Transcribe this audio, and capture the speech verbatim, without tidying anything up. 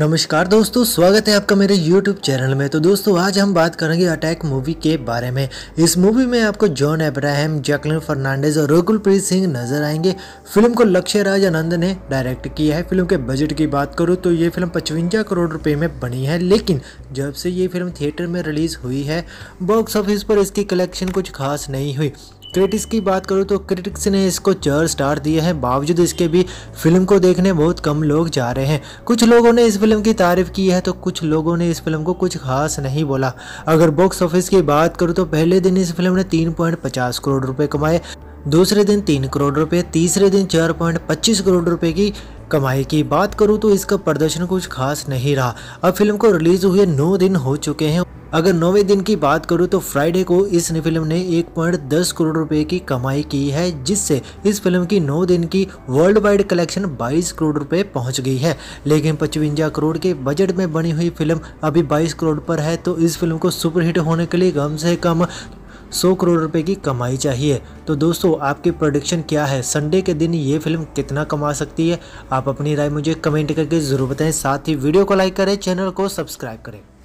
नमस्कार दोस्तों, स्वागत है आपका मेरे YouTube चैनल में। तो दोस्तों आज हम बात करेंगे अटैक मूवी के बारे में। इस मूवी में आपको जॉन अब्राहम, जैकलिन फर्नांडेज और रकुल प्रीत सिंह नजर आएंगे। फिल्म को लक्ष्य राज आनंद ने डायरेक्ट किया है। फिल्म के बजट की बात करूँ तो ये फिल्म पचवंजा करोड़ रुपये में बनी है, लेकिन जब से ये फिल्म थिएटर में रिलीज़ हुई है बॉक्स ऑफिस पर इसकी कलेक्शन कुछ खास नहीं हुई। क्रिटिक्स की बात करूँ तो क्रिटिक्स ने इसको चार स्टार दिए हैं, बावजूद इसके भी फिल्म को देखने बहुत कम लोग जा रहे हैं। कुछ लोगों ने इस फिल्म की तारीफ़ की है तो कुछ लोगों ने इस फिल्म को कुछ खास नहीं बोला। अगर बॉक्स ऑफिस की बात करूँ तो पहले दिन इस फिल्म ने तीन पॉइंट पचास करोड़ रुपए कमाए, दूसरे दिन तीन करोड़ रुपए, तीसरे दिन चार पॉइंट पच्चीस करोड़ रुपए की कमाई की बात करूँ तो इसका प्रदर्शन कुछ खास नहीं रहा। अब फिल्म को रिलीज़ हुए नौ दिन हो चुके हैं। अगर नौवें दिन की बात करूं तो फ्राइडे को इस फिल्म ने एक पॉइंट दस करोड़ रुपए की कमाई की है, जिससे इस फिल्म की नौ दिन की वर्ल्ड वाइड कलेक्शन बाईस करोड़ रुपए पहुंच गई है। लेकिन पचवंजा करोड़ के बजट में बनी हुई फिल्म अभी बाईस करोड़ पर है, तो इस फिल्म को सुपरहिट होने के लिए कम से कम सौ करोड़ रुपए की कमाई चाहिए। तो दोस्तों आपकी प्रोडिक्शन क्या है, संडे के दिन ये फिल्म कितना कमा सकती है? आप अपनी राय मुझे कमेंट करके ज़रूर बताएं। साथ ही वीडियो को लाइक करें, चैनल को सब्सक्राइब करें।